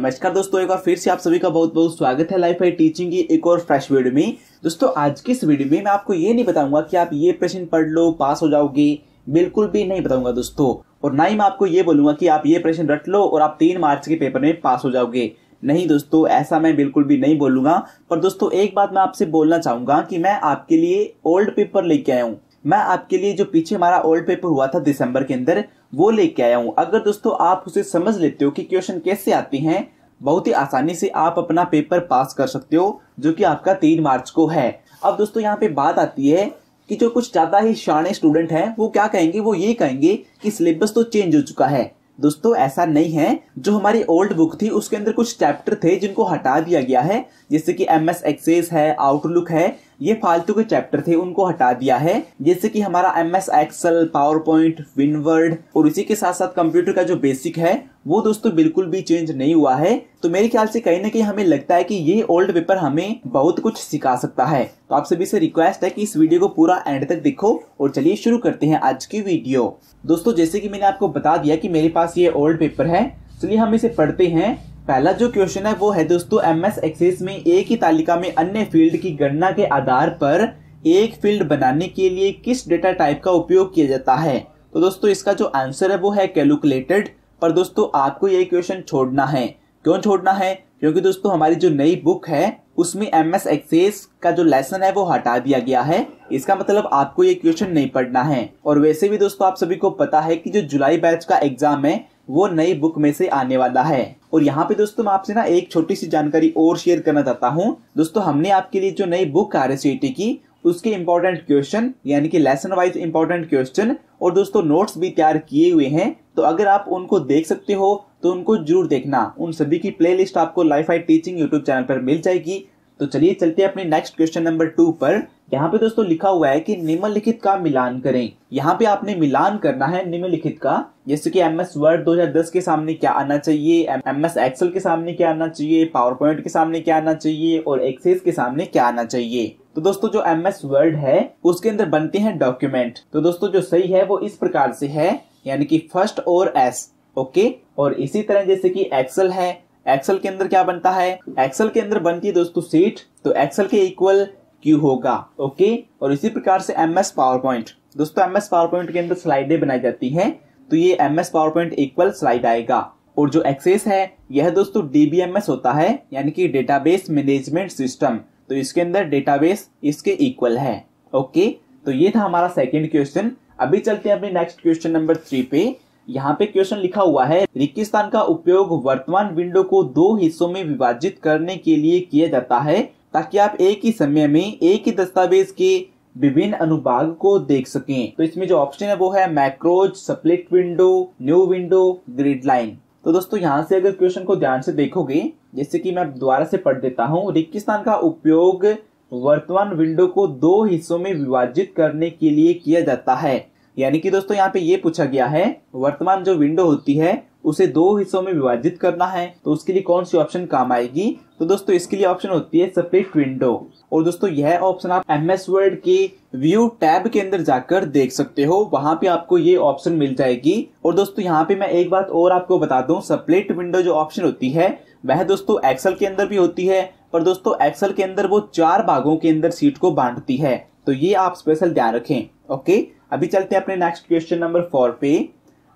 नमस्कार दोस्तों, एक बार फिर से आप सभी का बहुत बहुत स्वागत है लाइफाई टीचिंग की एक और फ्रेश वीडियो में। दोस्तों आज की इस वीडियो में मैं आपको ये नहीं बताऊंगा कि आप ये प्रश्न पढ़ लो पास हो जाओगे, बिल्कुल भी नहीं बताऊंगा दोस्तों। और ना ही मैं आपको ये बोलूंगा कि आप ये प्रश्न रट लो और आप 3 मार्च के पेपर में पास हो जाओगे। नहीं दोस्तों, ऐसा मैं बिल्कुल भी नहीं बोलूंगा। पर दोस्तों एक बात मैं आपसे बोलना चाहूंगा कि मैं आपके लिए ओल्ड पेपर लेके आया हूँ। मैं आपके लिए जो पीछे हमारा ओल्ड पेपर हुआ था दिसंबर के अंदर, वो लेके आया हूँ। अगर दोस्तों आप उसे समझ लेते हो कि क्वेश्चन कैसे आते हैं, बहुत ही आसानी से आप अपना पेपर पास कर सकते हो, जो कि आपका 3 मार्च को है। अब दोस्तों यहाँ पे बात आती है कि जो कुछ ज्यादा ही शाणे स्टूडेंट हैं वो क्या कहेंगे, वो ये कहेंगे कि सिलेबस तो चेंज हो चुका है। दोस्तों ऐसा नहीं है, जो हमारी ओल्ड बुक थी उसके अंदर कुछ चैप्टर थे जिनको हटा दिया गया है, जैसे कि एमएस एक्सेस है, आउटलुक है, ये फालतू के चैप्टर थे, उनको हटा दिया है। जैसे कि हमारा MS Excel, PowerPoint, WinWord और इसी के साथ साथ कंप्यूटर का जो बेसिक है वो दोस्तों बिल्कुल भी चेंज नहीं हुआ है। तो मेरे ख्याल से कहीं ना कहीं हमें लगता है कि ये ओल्ड पेपर हमें बहुत कुछ सिखा सकता है। तो आप सभी से रिक्वेस्ट है कि इस वीडियो को पूरा एंड तक देखो। और चलिए शुरू करते हैं आज की वीडियो। दोस्तों जैसे कि मैंने आपको बता दिया कि मेरे पास ये ओल्ड पेपर है, चलिए हम इसे पढ़ते हैं। पहला जो क्वेश्चन है वो है दोस्तों, एमएस एक्सेस में एक ही तालिका में अन्य फील्ड की गणना के आधार पर एक फील्ड बनाने के लिए किस डेटा टाइप का उपयोग किया जाता है। तो दोस्तों इसका जो आंसर है वो है कैलकुलेटेड। पर दोस्तों आपको ये क्वेश्चन छोड़ना है। क्यों छोड़ना है? क्योंकि दोस्तों हमारी जो नई बुक है उसमें एमएस एक्सेस का जो लेसन है वो हटा दिया गया है। इसका मतलब आपको ये क्वेश्चन नहीं पढ़ना है। और वैसे भी दोस्तों आप सभी को पता है कि जो जुलाई बैच का एग्जाम है वो नई बुक में से आने वाला है। और यहाँ पे दोस्तों मैं आपसे ना एक छोटी सी जानकारी और शेयर करना चाहता हूँ। दोस्तों हमने आपके लिए जो नई बुक आ रही सीआरटी की, उसके इम्पोर्टेंट क्वेश्चन यानी कि लेसन वाइज इम्पोर्टेंट क्वेश्चन और दोस्तों नोट्स भी तैयार किए हुए हैं। तो अगर आप उनको देख सकते हो तो उनको जरूर देखना। उन सभी की प्लेलिस्ट आपको लाइफाई टीचिंग यूट्यूब चैनल पर मिल जाएगी। तो चलिए चलते हैं अपने नेक्स्ट क्वेश्चन नंबर 2 पर। यहाँ पे दोस्तों लिखा हुआ है कि निम्नलिखित का मिलान करें। यहाँ पे आपने मिलान करना है निम्नलिखित का, जैसे कि एमएस वर्ड 2010 के सामने क्या आना चाहिए, एमएस एक्सेल के सामने क्या आना चाहिए, पावर पॉइंट के सामने क्या आना चाहिए और एक्सेस के सामने क्या आना चाहिए। तो दोस्तों जो एमएस वर्ड है उसके अंदर बनते हैं डॉक्यूमेंट। तो दोस्तों जो सही है वो इस प्रकार से है, यानी कि फर्स्ट और एस, ओके। और इसी तरह जैसे कि एक्सेल है, एक्सेल के अंदर क्या बनता है, एक्सेल के अंदर बनती है दोस्तों सीट, तो एक्सेल के इक्वल क्यू होगा, ओके। और इसी प्रकार से एमएस पावर पॉइंट, दोस्तों एमएस पावर पॉइंट के अंदर स्लाइडें बनाई जाती हैं, तो ये MS PowerPoint equal slide आएगा। और जो एक्सेस है यह दोस्तों डीबीएमएस होता है, यानी कि डेटाबेस मैनेजमेंट सिस्टम, तो इसके अंदर डेटाबेस इसके इक्वल है, ओके। तो ये था हमारा सेकेंड क्वेश्चन। अभी चलते हैं अपने नेक्स्ट क्वेश्चन नंबर 3 पे। यहाँ पे क्वेश्चन लिखा हुआ है, रिक्तिस्थान का उपयोग वर्तमान विंडो को 2 हिस्सों में विभाजित करने के लिए किया जाता है ताकि आप एक ही समय में एक ही दस्तावेज के विभिन्न अनुभाग को देख सकें। तो इसमें जो ऑप्शन है वो है macros, split window, new window, grid line. तो दोस्तों यहाँ से अगर क्वेश्चन को ध्यान से देखोगे, जैसे कि मैं दोबारा से पढ़ देता हूँ, रिक्तिस्थान का उपयोग वर्तमान विंडो को 2 हिस्सों में विभाजित करने के लिए किया जाता है। यानी कि दोस्तों यहाँ पे ये पूछा गया है वर्तमान जो विंडो होती है उसे 2 हिस्सों में विभाजित करना है, तो उसके लिए कौन सी ऑप्शन काम आएगी। तो दोस्तों इसके लिए ऑप्शन होती है स्प्लिट विंडो। और दोस्तों यह ऑप्शन आप एमएस वर्ड के व्यू टैब के अंदर जाकर देख सकते हो, वहां पे आपको ये ऑप्शन मिल जाएगी। और दोस्तों यहाँ पे मैं एक बात और आपको बता दूं, स्प्लिट विंडो जो ऑप्शन होती है वह दोस्तों एक्सेल के अंदर भी होती है, पर दोस्तों एक्सेल के अंदर वो 4 भागों के अंदर सीट को बांटती है, तो ये आप स्पेशल ध्यान रखें, ओके। अभी चलते हैं अपने नेक्स्ट क्वेश्चन नंबर 4 पे।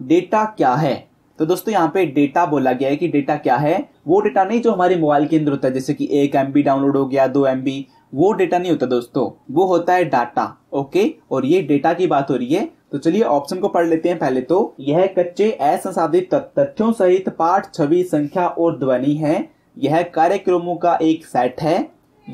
डेटा क्या है? तो दोस्तों यहाँ पे डेटा बोला गया है कि डेटा क्या है। वो डेटा नहीं जो हमारे मोबाइल के अंदर होता है, जैसे कि 1 MB डाउनलोड हो गया, 2 MB, वो डेटा नहीं होता दोस्तों, वो होता है डाटा, ओके। और ये डेटा की बात हो रही है। तो चलिए ऑप्शन को पढ़ लेते हैं पहले। तो यह कच्चे असंसाधित तथ्यों सहित पाठ, छवि, संख्या और ध्वनि है। यह कार्यक्रमों का एक सेट है।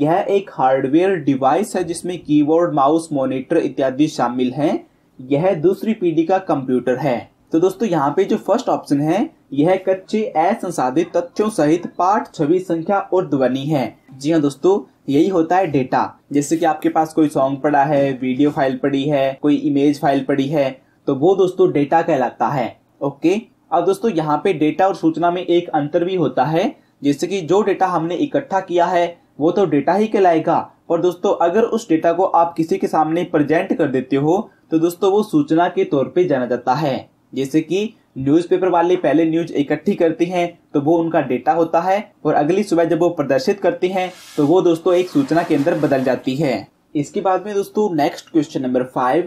यह एक हार्डवेयर डिवाइस है जिसमें कीबोर्ड, माउस, मॉनिटर इत्यादि शामिल हैं। यह दूसरी पीढ़ी का कंप्यूटर है। तो दोस्तों यहाँ पे जो फर्स्ट ऑप्शन है, यह कच्चे असंसाधित तथ्यों सहित पाठ, छवि, संख्या और ध्वनि है। जी हाँ दोस्तों, यही होता है डेटा। जैसे कि आपके पास कोई सॉन्ग पड़ा है, वीडियो फाइल पड़ी है, कोई इमेज फाइल पड़ी है, तो वो दोस्तों डेटा कहलाता है, ओके। अब दोस्तों यहाँ पे डेटा और सूचना में एक अंतर भी होता है, जैसे कि जो डेटा हमने इकट्ठा किया है वो तो डेटा ही कहलाएगा, पर दोस्तों अगर उस डेटा को आप किसी के सामने प्रेजेंट कर देते हो तो दोस्तों वो सूचना के तौर पे जाना जाता है। जैसे कि न्यूज़पेपर वाले पहले न्यूज इकट्ठी करती हैं तो वो उनका डेटा होता है और अगली सुबह जब वो प्रदर्शित करती हैं तो वो दोस्तों एक सूचना के अंदर बदल जाती है। इसके बाद में दोस्तों नेक्स्ट क्वेश्चन नंबर 5,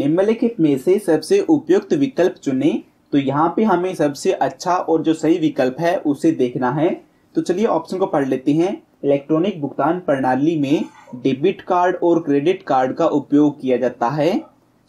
निम्नलिखित में से सबसे उपयुक्त विकल्प चुनें। तो यहाँ पे हमें सबसे अच्छा और जो सही विकल्प है उसे देखना है। तो चलिए ऑप्शन को पढ़ लेते हैं। इलेक्ट्रॉनिक भुगतान प्रणाली में डेबिट कार्ड और क्रेडिट कार्ड का उपयोग किया जाता है।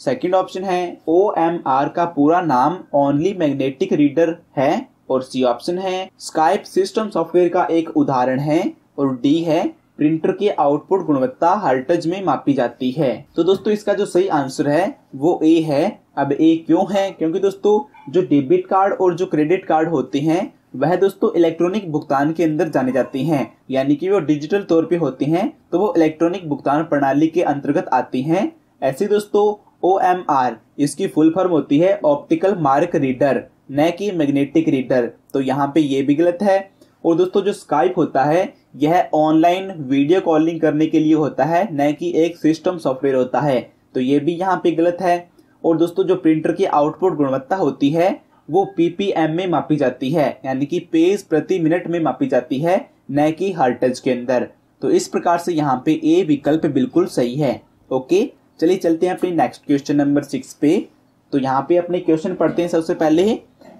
सेकंड ऑप्शन है ओएमआर का पूरा नाम ओनली मैग्नेटिक रीडर है। और सी ऑप्शन है स्काइप सिस्टम सॉफ्टवेयर का एक उदाहरण है। और डी है प्रिंटर की आउटपुट गुणवत्ता हर्ट्ज में मापी जाती है। तो दोस्तों इसका जो सही आंसर है वो ए है। अब ए क्यों है? क्योंकि दोस्तों जो डेबिट कार्ड और जो क्रेडिट कार्ड होते हैं वह दोस्तों इलेक्ट्रॉनिक भुगतान के अंदर जाने जाती हैं, यानी कि वो डिजिटल तौर पे होती हैं, तो वो इलेक्ट्रॉनिक भुगतान प्रणाली के अंतर्गत आती हैं। ऐसे दोस्तों OMR इसकी फुल फॉर्म होती है ऑप्टिकल मार्क रीडर, न कि मैग्नेटिक रीडर। तो यहाँ पे ये भी गलत है। और दोस्तों जो स्काइप होता है यह ऑनलाइन वीडियो कॉलिंग करने के लिए होता है, न कि एक सिस्टम सॉफ्टवेयर होता है, तो ये भी यहाँ पे गलत है। और दोस्तों जो प्रिंटर की आउटपुट गुणवत्ता होती है वो PPM में मापी जाती है, यानी कि पेज प्रति मिनट में मापी जाती है, न कि हर्ट्ज के अंदर। तो इस प्रकार से यहाँ पे ए विकल्प बिल्कुल सही है। ओके, चलिए चलते हैं अपने नेक्स्ट क्वेश्चन नंबर 6 पे। तो यहाँ पे अपने क्वेश्चन पढ़ते हैं। सबसे पहले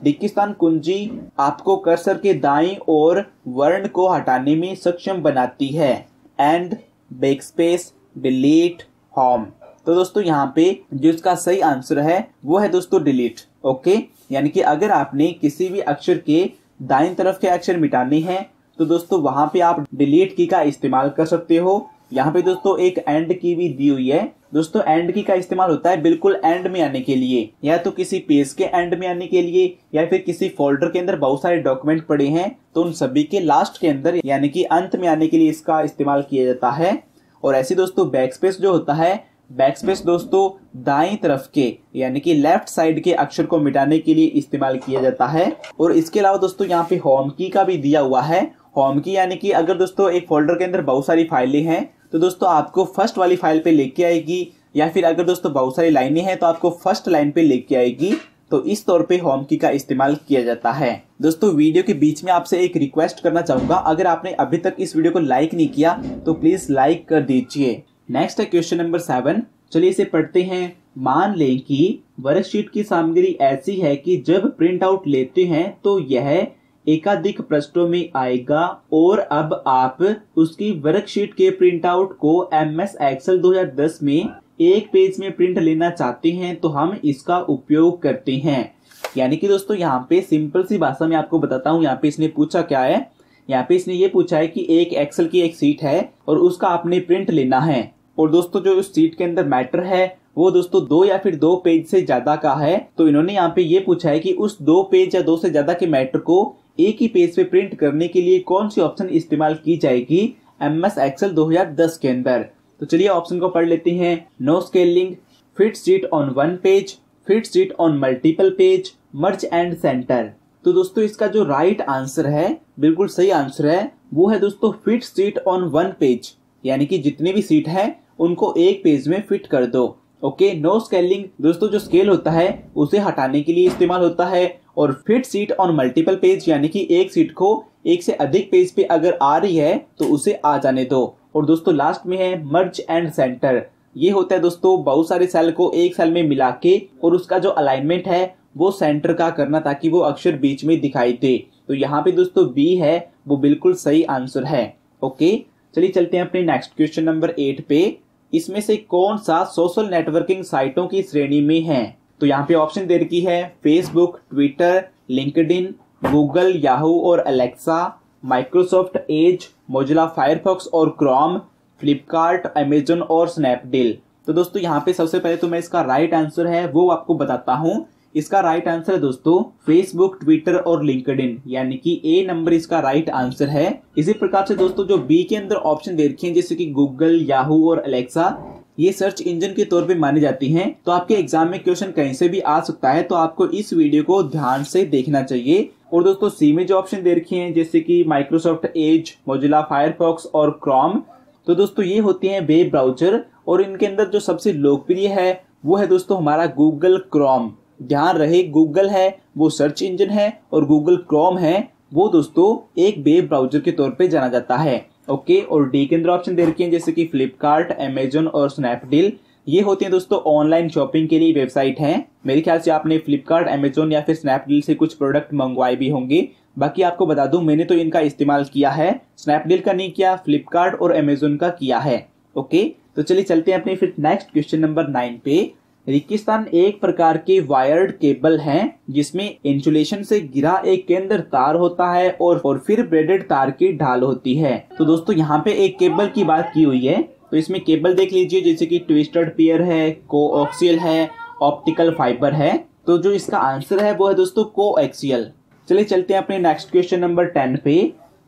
रिक्तस्थान कुंजी आपको कर्सर के दाईं ओर वर्ण को हटाने में सक्षम बनाती है। End, backspace, delete, home. तो दोस्तों यहाँ पे जो इसका सही आंसर है वो है दोस्तों डिलीट। ओके, यानी कि अगर आपने किसी भी अक्षर के दाईं तरफ के अक्षर मिटाने हैं तो दोस्तों वहां पे आप डिलीट की का इस्तेमाल कर सकते हो। यहाँ पे दोस्तों एक एंड की भी दी हुई है। दोस्तों एंड की का इस्तेमाल होता है बिल्कुल एंड में आने के लिए, या तो किसी पेज के एंड में आने के लिए, या फिर किसी फोल्डर के अंदर बहुत सारे डॉक्यूमेंट पड़े हैं तो उन सभी के लास्ट के अंदर, यानी कि अंत में आने के लिए इसका इस्तेमाल किया जाता है। और ऐसे दोस्तों बैकस्पेस जो होता है, बैकस्पेस दोस्तों दाएं तरफ के यानी कि लेफ्ट साइड के अक्षर को मिटाने के लिए इस्तेमाल किया जाता है। और इसके अलावा दोस्तों यहाँ पे होम की का भी दिया हुआ है। होम की यानी कि अगर दोस्तों एक फोल्डर के अंदर बहुत सारी फाइलें हैं तो दोस्तों आपको फर्स्ट वाली फाइल पे लेके आएगी, या फिर अगर दोस्तों बहुत सारी लाइनें हैं तो आपको फर्स्ट लाइन पे लेके आएगी। तो इस तौर पे होम की का इस्तेमाल किया जाता है। दोस्तों वीडियो के बीच में आपसे एक रिक्वेस्ट करना चाहूंगा, अगर आपने अभी तक इस वीडियो को लाइक नहीं किया तो प्लीज लाइक कर दीजिए। नेक्स्ट है क्वेश्चन नंबर 7, चलिए इसे पढ़ते हैं। मान लें कि वर्कशीट की सामग्री ऐसी है कि जब प्रिंट आउट लेते हैं तो यह एकाधिक पृष्ठों में आएगा और अब आप उसकी वर्कशीट के प्रिंटआउट को एमएस एक्सेल 2010 में एक पेज में प्रिंट लेना चाहते हैं तो हम इसका उपयोग करते हैं। यानी कि दोस्तों यहाँ पे सिंपल सी भाषा में आपको बताता हूँ, यहाँ पे इसने पूछा क्या है, यहाँ पे इसने ये पूछा है कि एक एक्सेल की एक शीट है और उसका आपने प्रिंट लेना है। और दोस्तों जो उस शीट के अंदर मैटर है वो दोस्तों 2 या फिर 2 पेज से ज्यादा का है। तो इन्होंने यहाँ पे ये पूछा है कि उस 2 पेज या 2 से ज्यादा के मैटर को एक ही पेज पे प्रिंट करने के लिए कौन सी ऑप्शन इस्तेमाल की जाएगी एमएस एक्सेल 2010 के अंदर। तो चलिए ऑप्शन को पढ़ लेते हैं। No scaling, fit sheet on 1 page, fit sheet on multiple page, merge and centre. तो दोस्तों इसका जो राइट आंसर है, बिल्कुल सही आंसर है, वो है दोस्तों फिट शीट ऑन 1 पेज, यानी कि जितनी भी सीट है उनको एक पेज में फिट कर दो। ओके, नो स्केलिंग दोस्तों जो स्केल होता है उसे हटाने के लिए इस्तेमाल होता है। और fit seat on multiple page यानी कि एक सीट को एक से अधिक पेज पे अगर आ रही है तो उसे आ जाने दो। और दोस्तों लास्ट में है मर्ज एंड सेंटर, ये होता है दोस्तों बहुत सारे सेल को एक सेल में मिला के और उसका जो अलाइनमेंट है वो सेंटर का करना ताकि वो अक्षर बीच में दिखाई दे। तो यहाँ पे दोस्तों बी है वो बिल्कुल सही आंसर है। ओके, चलिए चलते हैं अपने नेक्स्ट क्वेश्चन नंबर 8 पे। इसमें से कौन सा सोशल नेटवर्किंग साइटों की श्रेणी में है? तो यहाँ पे ऑप्शन दे रखी है Facebook, Twitter, LinkedIn, Google, Yahoo और Alexa, Microsoft Edge, Mozilla Firefox और क्रोम, फ्लिपकार्ट, अमेज़न और स्नैपडील। तो दोस्तों यहाँ पे सबसे पहले तो मैं इसका राइट आंसर है वो आपको बताता हूँ। इसका राइट आंसर है दोस्तों फेसबुक, ट्विटर और लिंक्डइन, यानी कि ए नंबर इसका राइट आंसर है। इसी प्रकार से दोस्तों जो बी के अंदर ऑप्शन दे रखे हैं जैसे कि गूगल, याहू और अलेक्सा, ये सर्च इंजन के तौर पे मानी जाती हैं। तो आपके एग्जाम में क्वेश्चन कहीं से भी आ सकता है, तो आपको इस वीडियो को ध्यान से देखना चाहिए। और दोस्तों सी में जो ऑप्शन दे रखे हैं जैसे कि माइक्रोसॉफ्ट एज, मोजिला फ़ायरफ़ॉक्स और क्रोम, तो दोस्तों ये होते हैं वेब ब्राउजर और इनके अंदर जो सबसे लोकप्रिय है वो है दोस्तों हमारा गूगल क्रोम। ध्यान रहे गूगल है वो सर्च इंजन है और गूगल क्रोम है वो दोस्तों एक वेब ब्राउजर के तौर पे जाना जाता है। ओके, और डी के अंदर ऑप्शन दे रखे हैं जैसे कि फ्लिपकार्ट, अमेज़न और स्नैपडील। ये होते हैं दोस्तों ऑनलाइन शॉपिंग के लिए वेबसाइट हैं। मेरे ख्याल से आपने फ्लिपकार्ट, अमेज़न या फिर स्नैपडील से कुछ प्रोडक्ट मंगवाए भी होंगे। बाकी आपको बता दूं मैंने तो इनका इस्तेमाल किया है, स्नैपडील का नहीं किया, फ्लिपकार्ट और अमेज़न का किया है। ओके, तो चलिए चलते हैं अपने फिर नेक्स्ट क्वेश्चन नंबर 9 पे। रेगिस्तान एक प्रकार के वायर्ड केबल हैं जिसमें इंसुलेशन से घिरा एक केंद्र तार होता है और फिर ब्रेडेड तार की ढाल होती है। तो दोस्तों यहाँ पे एक केबल की बात की हुई है, तो इसमें केबल देख लीजिए जैसे कि ट्विस्टेड पेयर है, कोएक्सियल है, ऑप्टिकल फाइबर है। तो जो इसका आंसर है वो है दोस्तों कोएक्सियल। चलिए चलते हैं अपने नेक्स्ट क्वेश्चन नंबर 10 पे।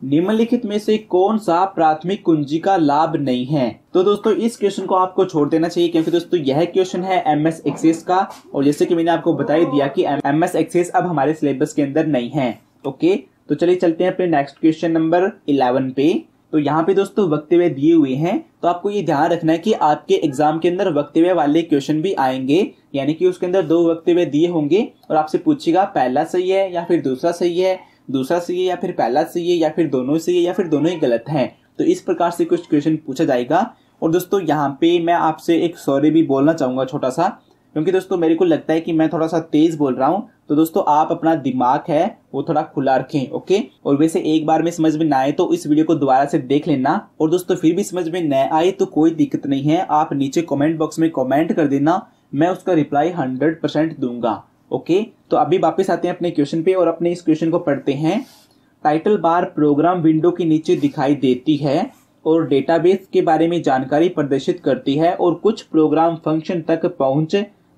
निम्नलिखित में से कौन सा प्राथमिक कुंजी का लाभ नहीं है? तो दोस्तों इस क्वेश्चन को आपको छोड़ देना चाहिए क्योंकि दोस्तों यह क्वेश्चन है एमएस एक्सेस का और जैसे कि मैंने आपको बता ही दिया कि एमएस एक्सेस अब हमारे सिलेबस के अंदर नहीं है। ओके, तो चलिए चलते हैं अपने नेक्स्ट क्वेश्चन नंबर 11 पे। तो यहाँ पे दोस्तों वक्तव्य दिए हुए हैं, तो आपको ये ध्यान रखना है कि आपके एग्जाम के अंदर वक्तव्य वाले क्वेश्चन भी आएंगे, यानी कि उसके अंदर 2 वक्तव्य दिए होंगे और आपसे पूछेगा पहला सही है या फिर दूसरा सही है, दूसरा सही है या फिर पहला सही है, या फिर दोनों सही है या फिर दोनों ही गलत हैं। तो इस प्रकार से कुछ क्वेश्चन पूछा जाएगा। और दोस्तों यहाँ पे मैं आपसे एक सॉरी भी बोलना चाहूँगा छोटा सा, क्योंकि दोस्तों मेरे को लगता है कि मैं थोड़ा सा तेज बोल रहा हूँ। तो दोस्तों आप अपना दिमाग है वो थोड़ा खुला रखें। ओके, और वैसे एक बार में समझ में ना आए तो इस वीडियो को दोबारा से देख लेना, और दोस्तों फिर भी समझ में न आए तो कोई दिक्कत नहीं है, आप नीचे कमेंट बॉक्स में कमेंट कर देना, मैं उसका रिप्लाई 100% दूंगा। ओके, तो अभी वापस आते हैं अपने क्वेश्चन पे और अपने इस क्वेश्चन को पढ़ते हैं। टाइटल बार प्रोग्राम विंडो के नीचे दिखाई देती है और डेटाबेस के बारे में जानकारी प्रदर्शित करती है और कुछ प्रोग्राम फंक्शन तक पहुंच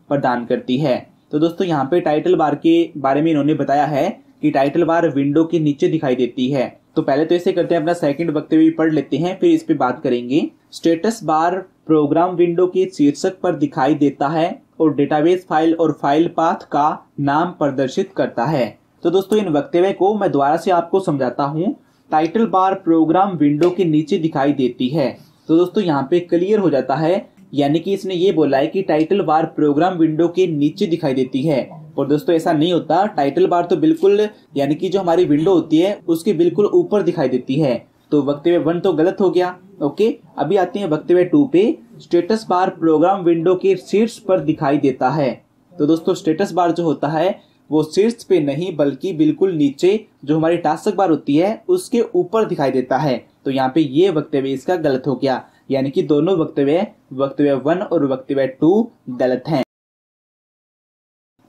प्रदान करती है। तो दोस्तों यहाँ पे टाइटल बार के बारे में इन्होंने बताया है कि टाइटल बार विंडो के नीचे दिखाई देती है। तो पहले तो ऐसे करते हैं, अपना सेकंड वक्तव्य भी पढ़ लेते हैं, फिर इस पे बात करेंगे। स्टेटस बार प्रोग्राम विंडो के शीर्षक पर दिखाई देता है और डेटाबेस फाइल और फाइल पाथ का नाम प्रदर्शित करता है। तो दोस्तों इन वक्तव्य को मैं दोबारा से आपको समझाता हूँ। टाइटल बार प्रोग्राम विंडो के नीचे दिखाई देती है, तो दोस्तों यहाँ पे क्लियर हो जाता है, यानी कि इसने ये बोला है कि टाइटल बार प्रोग्राम विंडो के नीचे दिखाई देती है। और दोस्तों ऐसा नहीं होता, टाइटल बार तो बिल्कुल यानी कि जो हमारी विंडो होती है उसके बिल्कुल ऊपर दिखाई देती है। तो वक्तव्य 1 तो गलत हो गया। ओके, अभी आते हैं वक्तव्य 2 पे। स्टेटस बार प्रोग्राम विंडो के शीर्ष पर दिखाई देता है। तो दोस्तों स्टेटस बार जो होता है वो शीर्ष पे नहीं बल्कि बिल्कुल नीचे जो हमारी टास्क बार होती है उसके ऊपर दिखाई देता है। तो यहाँ पे ये वक्तव्य इसका गलत हो गया, यानी कि दोनों वक्तव्य, वक्तव्य 1 और वक्तव्य 2 गलत हैं।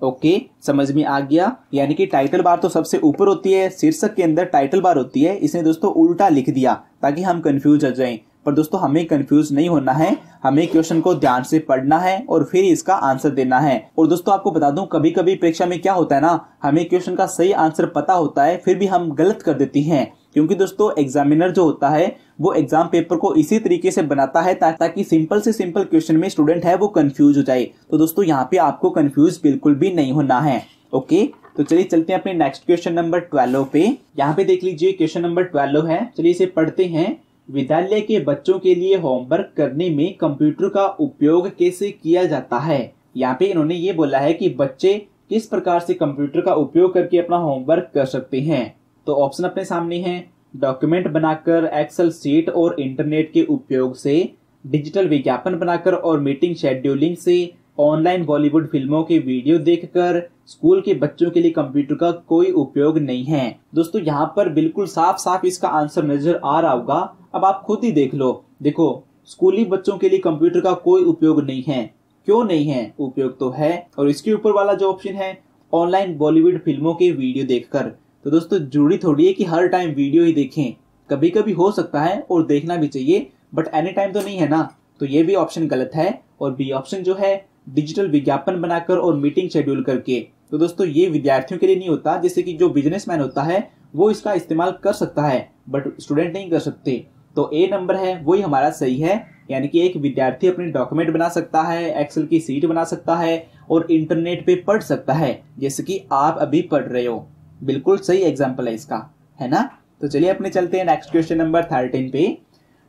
ओके, समझ में आ गया, यानी कि टाइटल बार तो सबसे ऊपर होती है, शीर्षक के अंदर टाइटल बार होती है। इसने दोस्तों उल्टा लिख दिया ताकि हम कंफ्यूज हो जाएं, पर दोस्तों हमें कंफ्यूज नहीं होना है, हमें क्वेश्चन को ध्यान से पढ़ना है और फिर इसका आंसर देना है। और दोस्तों आपको बता दूं, कभी कभी परीक्षा में क्या होता है ना, हमें क्वेश्चन का सही आंसर पता होता है फिर भी हम गलत कर देती हैं, क्योंकि दोस्तों एग्जामिनर जो होता है वो एग्जाम पेपर को इसी तरीके से बनाता है ताकि सिंपल से सिंपल क्वेश्चन में स्टूडेंट है वो कंफ्यूज हो जाए। तो दोस्तों यहाँ पे आपको कंफ्यूज बिल्कुल भी नहीं होना है। ओके, तो चलिए चलते हैं अपने नेक्स्ट क्वेश्चन नंबर 12 पे। यहाँ पे देख लीजिए क्वेश्चन नंबर 12 है, चलिए इसे पढ़ते हैं। विद्यालय के बच्चों के लिए होमवर्क करने में कंप्यूटर का उपयोग कैसे किया जाता है? यहाँ पे इन्होंने ये बोला है कि बच्चे किस प्रकार से कंप्यूटर का उपयोग करके अपना होमवर्क कर सकते हैं। तो ऑप्शन अपने सामने हैं, डॉक्यूमेंट बनाकर, एक्सेल सीट और इंटरनेट के उपयोग से, डिजिटल विज्ञापन बनाकर और मीटिंग शेड्यूलिंग से, ऑनलाइन बॉलीवुड फिल्मों के वीडियो देखकर। स्कूल के बच्चों के लिए कंप्यूटर का कोई उपयोग नहीं है। दोस्तों यहाँ पर बिल्कुल साफ साफ इसका आंसर नजर आ रहा होगा, अब आप खुद ही देख लो। देखो, स्कूली बच्चों के लिए कंप्यूटर का कोई उपयोग नहीं है। क्यों नहीं है? उपयोग तो है। और इसके ऊपर वाला जो ऑप्शन है, ऑनलाइन बॉलीवुड फिल्मों के वीडियो देखकर, तो दोस्तों जरूरी थोड़ी है कि हर टाइम वीडियो ही देखें, कभी कभी हो सकता है और देखना भी चाहिए, बट एनी टाइम तो नहीं है ना। तो ये भी ऑप्शन गलत है। और बी ऑप्शन जो है, डिजिटल विज्ञापन बनाकर और मीटिंग शेड्यूल करके, तो दोस्तों ये विद्यार्थियों के लिए नहीं होता, जैसे कि जो बिजनेसमैन होता है वो इसका इस्तेमाल कर सकता है बट स्टूडेंट नहीं कर सकते। तो ए नंबर है वही हमारा सही है, यानी कि एक विद्यार्थी अपने डॉक्यूमेंट बना सकता है, एक्सेल की सीट बना सकता है और इंटरनेट पे पढ़ सकता है, जैसे कि आप अभी पढ़ रहे हो। बिल्कुल सही एग्जाम्पल है इसका, है ना। तो चलिए अपने चलते हैं नेक्स्ट क्वेश्चन नंबर 13 पे।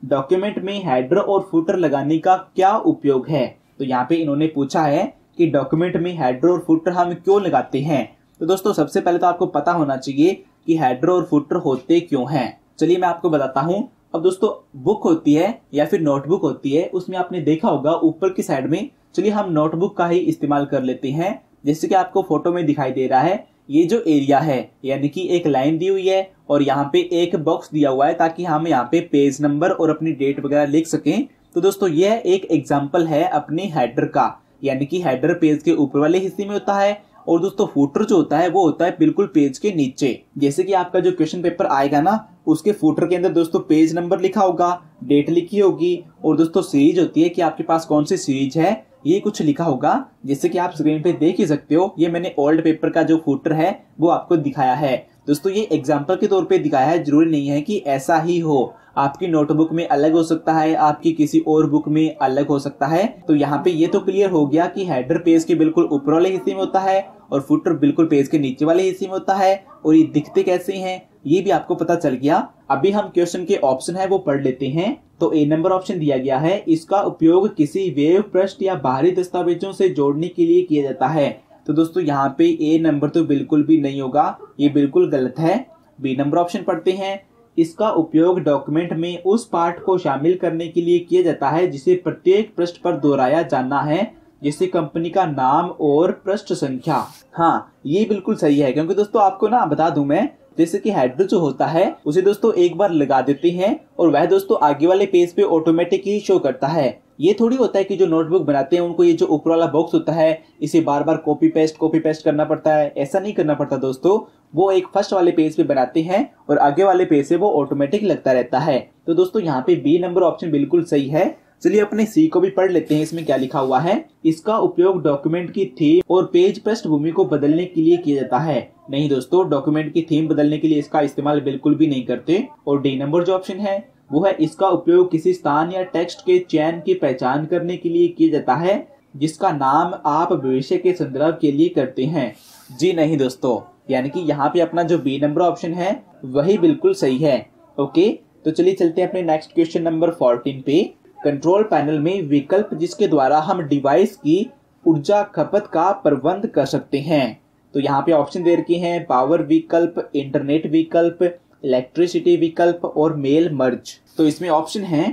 डॉक्यूमेंट में हेडर और फुटर लगाने का क्या उपयोग है? तो यहाँ पे इन्होंने पूछा है कि डॉक्यूमेंट में हेडर और फुटर हम क्यों लगाते हैं। तो दोस्तों सबसे पहले तो आपको पता होना चाहिए कि हेडर और फुटर होते क्यों हैं। चलिए मैं आपको बताता हूँ। अब दोस्तों बुक होती है या फिर नोटबुक होती है, उसमें आपने देखा होगा ऊपर की साइड में, चलिए हम नोटबुक का ही इस्तेमाल कर लेते हैं। जैसे कि आपको फोटो में दिखाई दे रहा है, ये जो एरिया है यानी कि एक लाइन दी हुई है और यहाँ पे एक बॉक्स दिया हुआ है ताकि हम यहाँ पे पेज नंबर और अपनी डेट वगैरह लिख सकें। तो दोस्तों यह एक एग्जाम्पल है अपने हेडर का, यानी कि हेडर पेज के ऊपर वाले हिस्से में होता है। और दोस्तों फुटर जो होता है वो होता है बिल्कुल पेज के नीचे। जैसे कि आपका जो क्वेश्चन पेपर आएगा ना, उसके फुटर के अंदर दोस्तों पेज नंबर लिखा होगा, डेट लिखी होगी और दोस्तों सीरीज होती है कि आपके पास कौन सी सीरीज है, ये कुछ लिखा होगा। जैसे कि आप स्क्रीन पे देख ही सकते हो, ये मैंने ओल्ड पेपर का जो फुटर है वो आपको दिखाया है। दोस्तों ये एग्जाम्पल के तौर पे दिखाया है, जरूरी नहीं है कि ऐसा ही हो। आपकी नोटबुक में अलग हो सकता है, आपकी किसी और बुक में अलग हो सकता है। तो यहाँ पे ये तो क्लियर हो गया कि हेडर पेज के बिल्कुल ऊपर वाले हिस्से में होता है और फुटर बिल्कुल पेज के नीचे वाले हिस्से में होता है। और ये दिखते कैसे हैं ये भी आपको पता चल गया। अभी हम क्वेश्चन के ऑप्शन है वो पढ़ लेते हैं। तो ए नंबर ऑप्शन दिया गया है, इसका उपयोग किसी वेब पृष्ठ या बाहरी दस्तावेजों से जोड़ने के लिए किया जाता है। तो दोस्तों यहाँ पे ए नंबर तो बिल्कुल भी नहीं होगा, ये बिल्कुल गलत है। बी नंबर ऑप्शन पढ़ते हैं, इसका उपयोग डॉक्यूमेंट में उस पार्ट को शामिल करने के लिए किया जाता है जिसे प्रत्येक पृष्ठ पर दोहराया जाना है, जैसे कंपनी का नाम और पृष्ठ संख्या। हाँ ये बिल्कुल सही है, क्योंकि दोस्तों आपको ना बता दूं मैं, जैसे कि हेडर जो होता है उसे दोस्तों एक बार लगा देते हैं और वह दोस्तों आगे वाले पेज पे ऑटोमेटिक ही शो करता है। ये थोड़ी होता है कि जो नोटबुक बनाते हैं उनको ये जो ऊपर वाला बॉक्स होता है इसे बार बार कॉपी पेस्ट करना पड़ता है। ऐसा नहीं करना पड़ता दोस्तों, वो एक फर्स्ट वाले पेज पे बनाते हैं और आगे वाले पेज से वो ऑटोमेटिक लगता रहता है। तो दोस्तों यहाँ पे बी नंबर ऑप्शन बिल्कुल सही है। चलिए अपने सी को भी पढ़ लेते हैं, इसमें क्या लिखा हुआ है, इसका उपयोग डॉक्यूमेंट की थीम और पेज पृष्ठभूमि को बदलने के लिए किया जाता है। नहीं दोस्तों, डॉक्यूमेंट की थीम बदलने के लिए इसका इस्तेमाल बिल्कुल भी नहीं करते। और डी नंबर जो ऑप्शन है वो है, इसका उपयोग किसी स्थान या टेक्स्ट के चयन की पहचान करने के लिए किया जाता है जिसका नाम आप भविष्य के संदर्भ के लिए करते हैं। जी नहीं दोस्तों, यानी कि यहाँ पे अपना जो बी नंबर ऑप्शन है वही बिल्कुल सही है। ओके, तो चलिए चलते हैं अपने नेक्स्ट क्वेश्चन नंबर 14 पे। कंट्रोल पैनल में विकल्प जिसके द्वारा हम डिवाइस की ऊर्जा खपत का प्रबंध कर सकते हैं। तो यहाँ पे ऑप्शन दे रखे हैं, पावर विकल्प, इंटरनेट विकल्प, इलेक्ट्रिसिटी विकल्प और मेल मर्ज। तो इसमें ऑप्शन है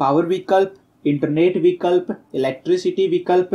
पावर विकल्प, इंटरनेट विकल्प, इलेक्ट्रिसिटी विकल्प,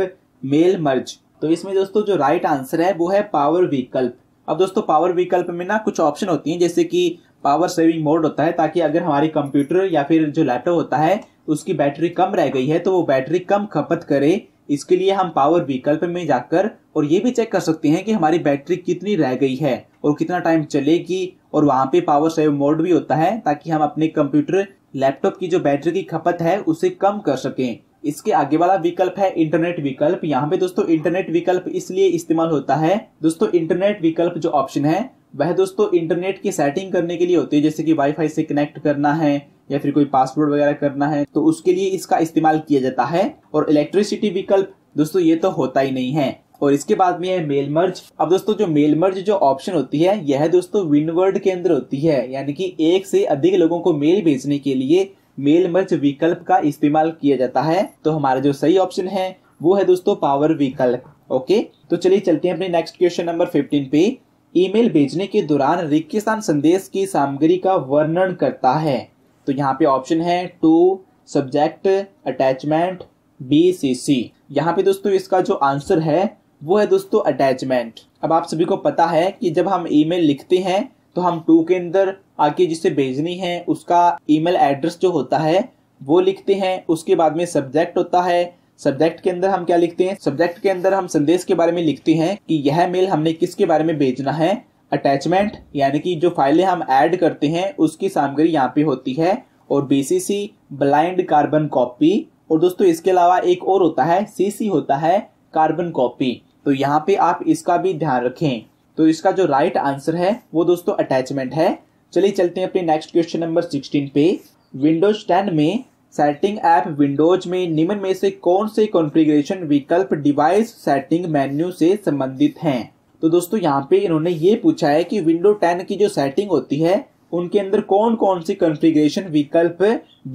मेल मर्ज। तो इसमें दोस्तों जो राइट आंसर है वो है पावर विकल्प। अब दोस्तों पावर विकल्प में ना कुछ ऑप्शन होती हैं, जैसे कि पावर सेविंग मोड होता है ताकि अगर हमारी कंप्यूटर या फिर जो लैपटॉप होता है उसकी बैटरी कम रह गई है तो वो बैटरी कम खपत करे। इसके लिए हम पावर विकल्प में जाकर और ये भी चेक कर सकते हैं कि हमारी बैटरी कितनी रह गई है और कितना टाइम चलेगी। और वहाँ पे पावर सेव मोड भी होता है ताकि हम अपने कंप्यूटर लैपटॉप की जो बैटरी की खपत है उसे कम कर सकें। इसके आगे वाला विकल्प है इंटरनेट विकल्प। यहाँ पे दोस्तों इंटरनेट विकल्प इसलिए इस्तेमाल होता है, दोस्तों इंटरनेट विकल्प जो ऑप्शन है वह दोस्तों इंटरनेट की सेटिंग करने के लिए होती है, जैसे कि वाईफाई से कनेक्ट करना है या फिर कोई पासवर्ड वगैरह करना है तो उसके लिए इसका इस्तेमाल किया जाता है। और इलेक्ट्रिसिटी विकल्प दोस्तों ये तो होता ही नहीं है। और इसके बाद में है मेल मर्ज। अब दोस्तों जो मेल मर्ज जो ऑप्शन होती है यह दोस्तों विनवर्ड के अंदर होती है, यानी कि एक से अधिक लोगों को मेल भेजने के लिए मेल मर्ज विकल्प का इस्तेमाल किया जाता है। तो हमारा जो सही ऑप्शन है वो है दोस्तों पावर विकल्प। ओके, तो चलिए चलते हैं अपने नेक्स्ट क्वेश्चन नंबर 15 पे। ईमेल भेजने के दौरान रिक्तिस्थान संदेश की सामग्री का वर्णन करता है। तो यहाँ पे ऑप्शन है टू, सब्जेक्ट, अटैचमेंट, BCC। यहाँ पे दोस्तों इसका जो आंसर है वो है दोस्तों अटैचमेंट। अब आप सभी को पता है कि जब हम ईमेल लिखते हैं तो हम टू के अंदर आगे जिसे भेजनी है उसका ईमेल एड्रेस जो होता है वो लिखते हैं। उसके बाद में सब्जेक्ट होता है, सब्जेक्ट के अंदर हम क्या लिखते हैं, सब्जेक्ट के अंदर हम संदेश के बारे में लिखते हैं कि यह मेल हमने किसके बारे में भेजना है। अटैचमेंट यानी कि जो फाइलें हम ऐड करते हैं उसकी सामग्री यहाँ पे होती है। और BCC ब्लाइंड कार्बन कॉपी। और दोस्तों इसके अलावा एक और होता है CC होता है कार्बन कॉपी। तो यहाँ पे आप इसका भी ध्यान रखें। तो इसका जो राइट आंसर है वो दोस्तों अटैचमेंट है। चलिए चलते हैं अपने नेक्स्ट क्वेश्चन नंबर 16 पे। विंडोज 10 में सेटिंग ऐप विंडोज में निम्न में से कौन से कॉन्फ़िगरेशन विकल्प डिवाइस सेटिंग मेन्यू से संबंधित हैं। तो दोस्तों यहाँ पे इन्होंने ये पूछा है कि विंडो 10 की जो सेटिंग होती है उनके अंदर कौन कौन से कॉन्फ़िगरेशन विकल्प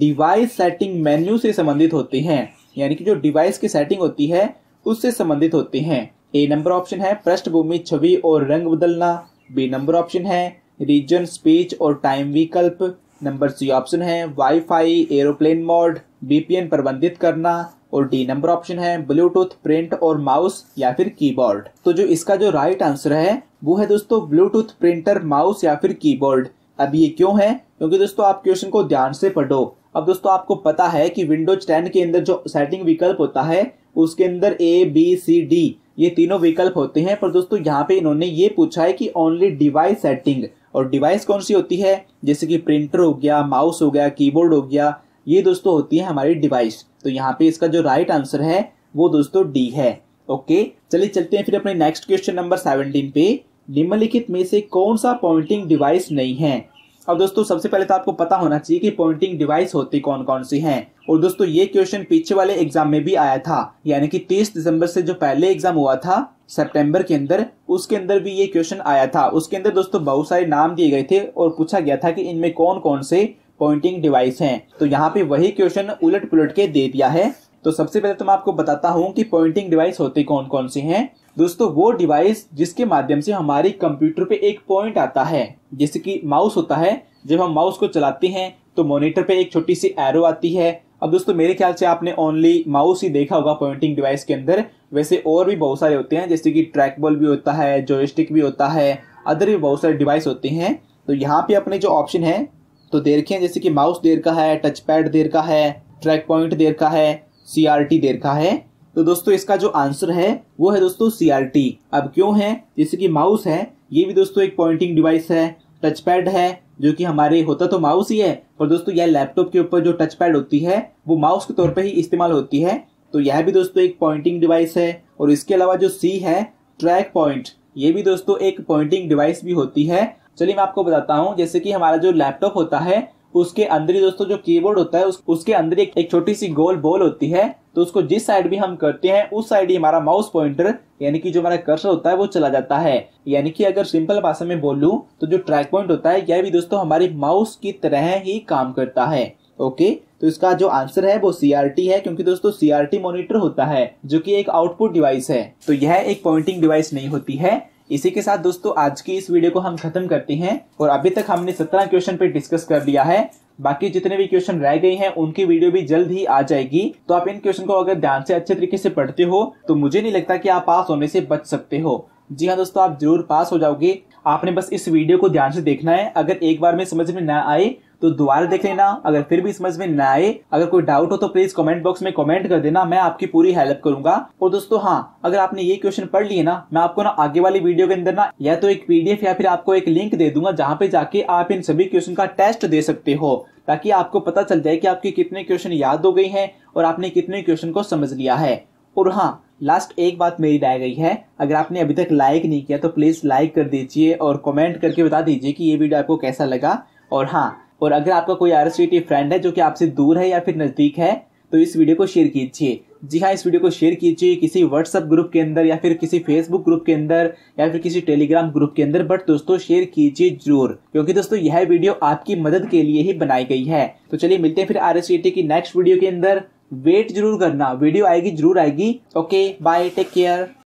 डिवाइस सेटिंग मेन्यू से संबंधित होते हैं, यानी कि जो डिवाइस की सेटिंग होती है उससे संबंधित होती हैं। ए नंबर ऑप्शन है पृष्ठभूमि छवि और रंग बदलना, बी नंबर ऑप्शन है रीजन स्पीच और टाइम विकल्प, नंबर सी ऑप्शन है वाईफाई एरोप्लेन मोड VPN प्रबंधित करना और डी नंबर ऑप्शन है ब्लूटूथ प्रिंट और माउस या फिर कीबोर्ड। तो जो इसका जो राइट आंसर है वो है दोस्तों ब्लूटूथ प्रिंटर माउस या फिर कीबोर्ड। अब ये क्यों है, क्योंकि दोस्तों आप क्वेश्चन को ध्यान से पढ़ो। अब दोस्तों आपको पता है कि विंडोज 10 के अंदर जो सेटिंग विकल्प होता है उसके अंदर A, B, C, D ये तीनों विकल्प होते हैं, पर दोस्तों यहाँ पे इन्होंने ये पूछा है कि ओनली डिवाइस सेटिंग, और डिवाइस कौन सी होती है जैसे कि प्रिंटर हो गया, माउस हो गया, कीबोर्ड हो गया, ये दोस्तों होती है हमारी डिवाइस। तो यहाँ पे इसका जो राइट आंसर है वो दोस्तों डी है। ओके चलिए चलते हैं फिर अपने नेक्स्ट क्वेश्चन नंबर 17 पे, निम्नलिखित में से कौन सा पॉइंटिंग डिवाइस नहीं है। अब दोस्तों सबसे पहले तो आपको पता होना चाहिए कि पॉइंटिंग डिवाइस होती कौन कौन सी हैं, और दोस्तों ये क्वेश्चन पीछे वाले एग्जाम में भी आया था, यानी कि 30 दिसंबर से जो पहले एग्जाम हुआ था सितंबर के अंदर, उसके अंदर भी ये क्वेश्चन आया था। उसके अंदर दोस्तों बहुत सारे नाम दिए गए थे और पूछा गया था कि इनमें कौन कौन से पॉइंटिंग डिवाइस हैं। तो यहाँ पे वही क्वेश्चन उलट पुलट के दे दिया है। तो सबसे पहले तो मैं आपको बताता हूँ कि पॉइंटिंग डिवाइस होते कौन कौन से हैं। दोस्तों वो डिवाइस जिसके माध्यम से हमारे कंप्यूटर पे एक पॉइंट आता है, जैसे कि माउस होता है, जब हम माउस को चलाते हैं तो मॉनिटर पे एक छोटी सी एरो आती है। अब दोस्तों मेरे ख्याल से आपने ओनली माउस ही देखा होगा पॉइंटिंग डिवाइस के अंदर, वैसे और भी बहुत सारे होते हैं जैसे कि ट्रैक बॉल भी होता है, जॉयस्टिक भी होता है, अदर भी बहुत सारे डिवाइस होते हैं। तो यहाँ पे अपने जो ऑप्शन है तो देखें जैसे कि माउस देर का है, टच पैड देर का है, ट्रैक पॉइंट देर का है, CRT देर का है। तो दोस्तों इसका जो आंसर है वो है दोस्तों CRT। अब क्यों है, जैसे कि माउस है, ये भी दोस्तों एक पॉइंटिंग डिवाइस है, टच पैड है जो कि हमारे होता तो माउस ही है, पर दोस्तों यह लैपटॉप के ऊपर जो टच पैड होती है वो माउस के तौर पे ही इस्तेमाल होती है, तो यह भी दोस्तों एक पॉइंटिंग डिवाइस है। और इसके अलावा जो C है ट्रैक पॉइंट, ये भी दोस्तों एक पॉइंटिंग डिवाइस भी होती है। चलिए मैं आपको बताता हूँ, जैसे कि हमारा जो लैपटॉप होता है उसके अंदर ही दोस्तों जो कीबोर्ड होता है उसके अंदर एक छोटी सी गोल बॉल होती है, तो उसको जिस साइड भी हम करते हैं उस साइड ही हमारा माउस पॉइंटर यानी कि जो हमारा कर्सर होता है वो चला जाता है। यानी कि अगर सिंपल भाषा में बोलूं तो जो ट्रैक पॉइंट होता है यह भी दोस्तों हमारी माउस की तरह ही काम करता है। ओके तो इसका जो आंसर है वो CRT है, क्योंकि दोस्तों CRT मॉनिटर होता है जो कि एक आउटपुट डिवाइस है, तो यह एक पॉइंटिंग डिवाइस नहीं होती है। इसी के साथ दोस्तों आज की इस वीडियो को हम खत्म करते हैं, और अभी तक हमने 17 क्वेश्चन पे डिस्कस कर लिया है। बाकी जितने भी क्वेश्चन रह गए हैं उनकी वीडियो भी जल्द ही आ जाएगी, तो आप इन क्वेश्चन को अगर ध्यान से अच्छे तरीके से पढ़ते हो तो मुझे नहीं लगता कि आप पास होने से बच सकते हो। जी हाँ दोस्तों, आप जरूर पास हो जाओगे। आपने बस इस वीडियो को ध्यान से देखना है, अगर एक बार में समझ में ना आए तो दोबारा देख लेना, अगर फिर भी समझ में ना आए, अगर कोई डाउट हो तो प्लीज कमेंट बॉक्स में कमेंट कर देना, मैं आपकी पूरी हेल्प करूंगा। और दोस्तों हाँ, अगर आपने ये क्वेश्चन पढ़ लिए ना, मैं आपको ना आगे वाली वीडियो के अंदर ना या तो एक PDF या फिर आपको एक लिंक दे दूंगा जहाँ पे जाके आप इन सभी क्वेश्चन का टेस्ट दे सकते हो, ताकि आपको पता चल जाए कि आपके कितने क्वेश्चन याद हो गए हैं और आपने कितने क्वेश्चन को समझ लिया है। और हाँ लास्ट एक बात मेरी रह गई है, अगर आपने अभी तक लाइक नहीं किया तो प्लीज लाइक कर दीजिए और कमेंट करके बता दीजिए कि ये वीडियो आपको कैसा लगा। और हाँ, और अगर आपका कोई RCT फ्रेंड है जो कि आपसे दूर है या फिर नज़दीक है तो इस वीडियो को शेयर कीजिए। जी हाँ, इस वीडियो को शेयर कीजिए किसी WhatsApp ग्रुप के अंदर या फिर किसी Facebook ग्रुप के अंदर या फिर किसी Telegram ग्रुप के अंदर, बट दोस्तों शेयर कीजिए जरूर, क्योंकि दोस्तों यह वीडियो आपकी मदद के लिए ही बनाई गई है। तो चलिए मिलते हैं फिर RCT की नेक्स्ट वीडियो के अंदर, वेट जरूर करना, वीडियो आएगी जरूर आएगी। Okay bye, take care.